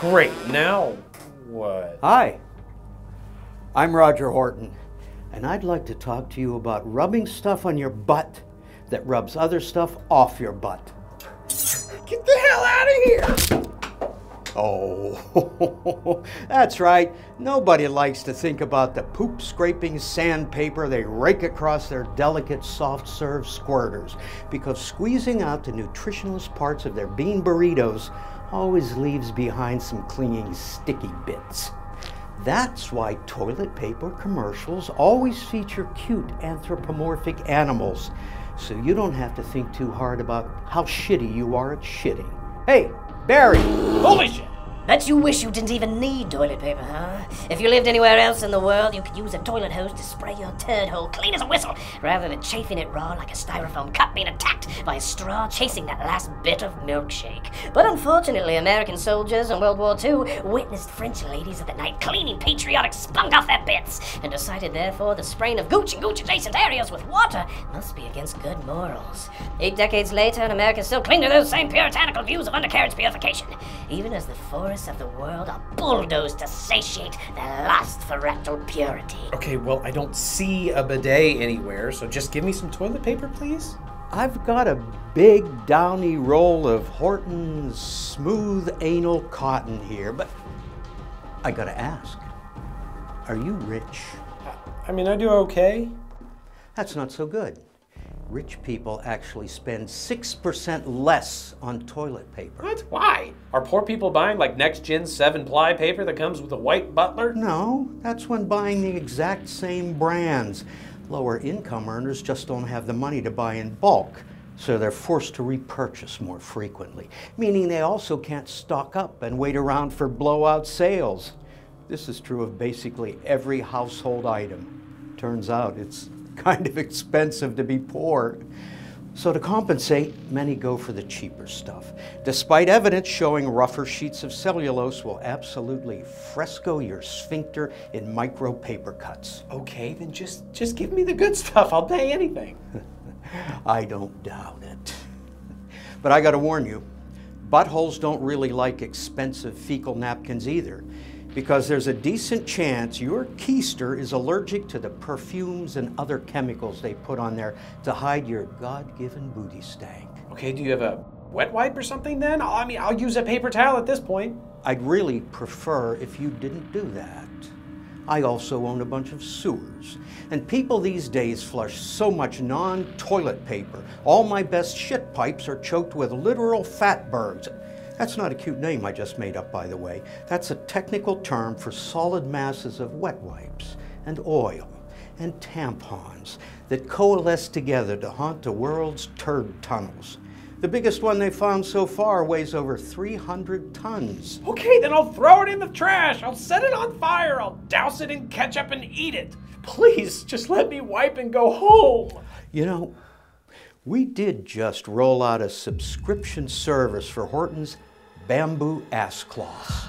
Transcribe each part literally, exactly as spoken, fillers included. Great, now what? Hi, I'm Roger Horton, and I'd like to talk to you about rubbing stuff on your butt that rubs other stuff off your butt. Get the hell out of here! Oh, that's right. Nobody likes to think about the poop-scraping sandpaper they rake across their delicate soft-serve squirters, because squeezing out the nutritionless parts of their bean burritos always leaves behind some clinging sticky bits. That's why toilet paper commercials always feature cute anthropomorphic animals, so you don't have to think too hard about how shitty you are at shitting. Hey! Barry! Holy shit! Bet you wish you didn't even need toilet paper, huh? If you lived anywhere else in the world, you could use a toilet hose to spray your turd hole clean as a whistle, rather than chafing it raw like a styrofoam cup being attacked by a straw chasing that last bit of milkshake. But unfortunately, American soldiers in World War Two witnessed French ladies of the night cleaning patriotic spunk off their bits, and decided therefore the spraying of gooch and gooch-adjacent areas with water must be against good morals. Eight decades later, Americans still cling to those same puritanical views of undercarriage purification, even as the forests of the world are bulldozed to satiate their lust for rectal purity. Okay, well, I don't see a bidet anywhere, so just give me some toilet paper, please. I've got a big downy roll of Horton's smooth anal cotton here, but I gotta ask, are you rich? I mean, I do okay. That's not so good. Rich people actually spend six percent less on toilet paper. What? Why? Are poor people buying like next-gen seven-ply paper that comes with a white butler? No, that's when buying the exact same brands. Lower income earners just don't have the money to buy in bulk, so they're forced to repurchase more frequently, meaning they also can't stock up and wait around for blowout sales. This is true of basically every household item. Turns out it's kind of expensive to be poor. So to compensate, many go for the cheaper stuff, despite evidence showing rougher sheets of cellulose will absolutely fresco your sphincter in micro paper cuts. Okay, then just, just give me the good stuff. I'll pay anything. I don't doubt it. But I gotta warn you, buttholes don't really like expensive fecal napkins either, because there's a decent chance your keister is allergic to the perfumes and other chemicals they put on there to hide your God-given booty stank. Okay, do you have a wet wipe or something then? I mean, I'll use a paper towel at this point. I'd really prefer if you didn't do that. I also own a bunch of sewers, and people these days flush so much non-toilet paper. All my best shit pipes are choked with literal fatbergs. That's not a cute name I just made up, by the way. That's a technical term for solid masses of wet wipes and oil and tampons that coalesce together to haunt the world's turd tunnels. The biggest one they found so far weighs over three hundred tons. Okay, then I'll throw it in the trash. I'll set it on fire. I'll douse it in ketchup and eat it. Please, just let me wipe and go home. You know, we did just roll out a subscription service for Horton's bamboo ass cloths.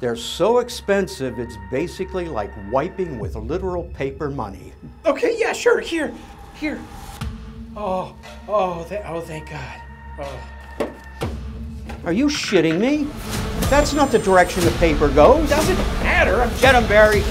They're so expensive, it's basically like wiping with literal paper money. Okay, yeah, sure, here, here. Oh, oh, th oh, thank God. Oh. Are you shitting me? That's not the direction the paper goes. Doesn't matter. I'm Get him, Barry.